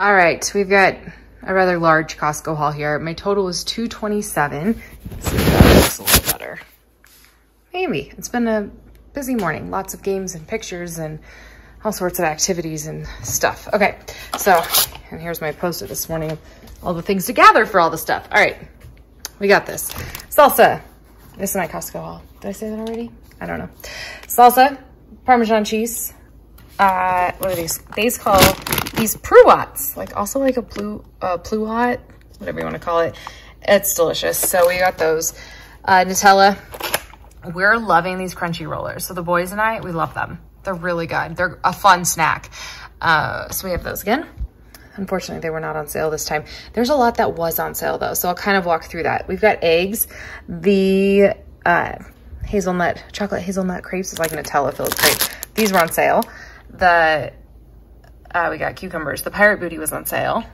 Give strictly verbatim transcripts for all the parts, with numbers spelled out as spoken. All right, we've got a rather large Costco haul here. My total was two twenty-seven. Let's see if that looks a little better. Maybe. It's been a busy morning. Lots of games and pictures and all sorts of activities and stuff. Okay, so, and here's my post-it this morning. All the things to gather for all the stuff. All right, we got this. Salsa. This is my Costco haul. Did I say that already? I don't know. Salsa, Parmesan cheese. Uh, what are these? These call these pluots, like also like a plu, uh, pluot, whatever you want to call it. It's delicious. So we got those. Uh, Nutella. We're loving these crunchy rollers. So the boys and I, we love them. They're really good. They're a fun snack. Uh, so we have those again. Unfortunately, they were not on sale this time. There's a lot that was on sale though. So I'll kind of walk through that. We've got eggs. The uh, hazelnut, chocolate hazelnut crepes is like Nutella filled crepe. These were on sale. The, uh, we got cucumbers. The Pirate Booty was on sale.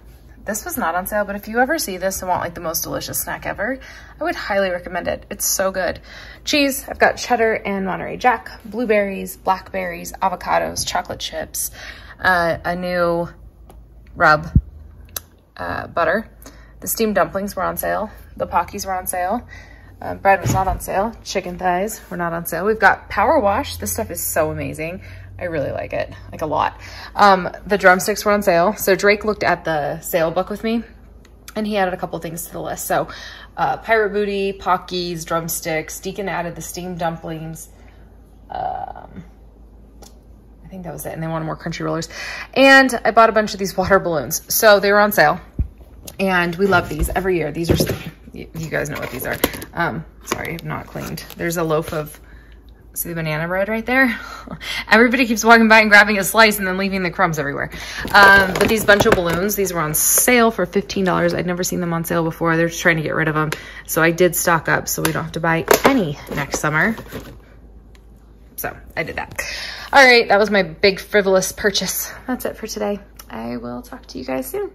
This was not on sale, but if you ever see this and want like the most delicious snack ever, I would highly recommend it. It's so good. Cheese, I've got cheddar and Monterey Jack, blueberries, blackberries, avocados, chocolate chips, uh, a new rub, uh, butter. The steamed dumplings were on sale. The Pockies were on sale. Uh, bread was not on sale. Chicken thighs were not on sale. We've got Power Wash. This stuff is so amazing. I really like it, like a lot. Um, the drumsticks were on sale. So Drake looked at the sale book with me and he added a couple things to the list. So uh, Pirate Booty, Pockies, drumsticks. Deacon added the steamed dumplings. Um, I think that was it. And they wanted more crunchy rollers. And I bought a bunch of these water balloons. So they were on sale and we love these every year. These are, you guys know what these are. Um, sorry, I've not cleaned. There's a loaf of, see the banana bread right there? Everybody keeps walking by and grabbing a slice and then leaving the crumbs everywhere. Um, but these bunch of balloons, these were on sale for fifteen dollars. I'd never seen them on sale before. They're just trying to get rid of them. So I did stock up so we don't have to buy any next summer. So I did that. All right, that was my big frivolous purchase. That's it for today. I will talk to you guys soon.